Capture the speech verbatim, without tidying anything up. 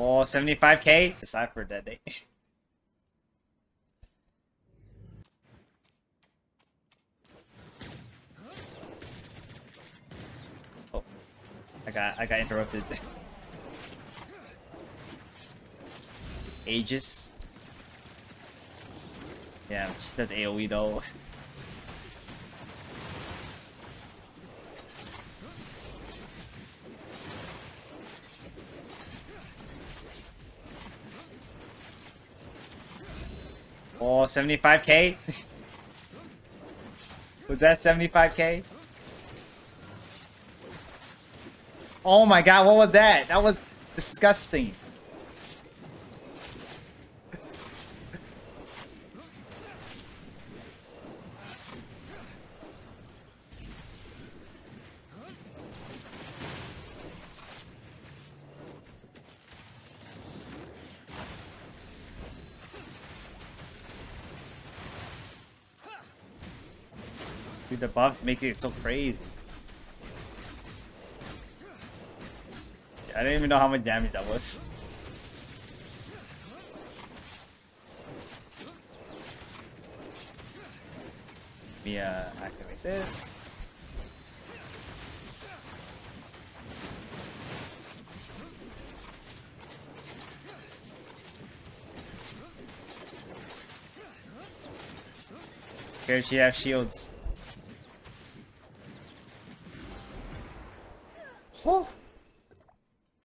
Oh, seventy-five K? Aside for a dead day. Oh. I got I got interrupted. Aegis. Yeah, it's just that AoE though. Oh, seventy-five K? Was that seventy-five K? Oh my god, what was that? That was disgusting. Dude, the buffs make it so crazy. I don't even know how much damage that was. Let me uh, activate this. Here she has shields. Oh!